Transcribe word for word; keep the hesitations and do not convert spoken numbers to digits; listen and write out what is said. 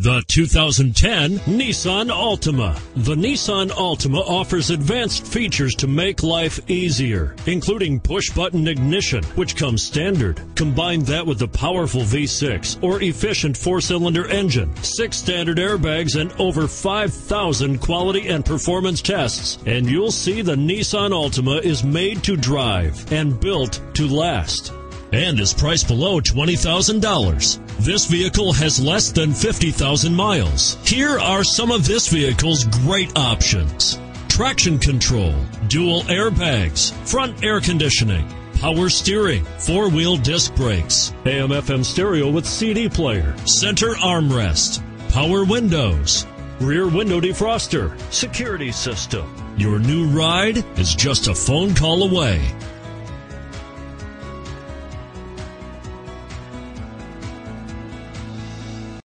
The two thousand ten Nissan Altima. The Nissan Altima offers advanced features to make life easier, including push-button ignition, which comes standard. Combine that with the powerful V six or efficient four-cylinder engine, six standard airbags, and over five thousand quality and performance tests, and you'll see the Nissan Altima is made to drive and built to last, and is priced below twenty thousand dollars. This vehicle has less than fifty thousand miles. Here are some of this vehicle's great options: traction control, dual airbags, front air conditioning, power steering, four-wheel disc brakes, A M F M stereo with C D player, center armrest, power windows, rear window defroster, security system. Your new ride is just a phone call away.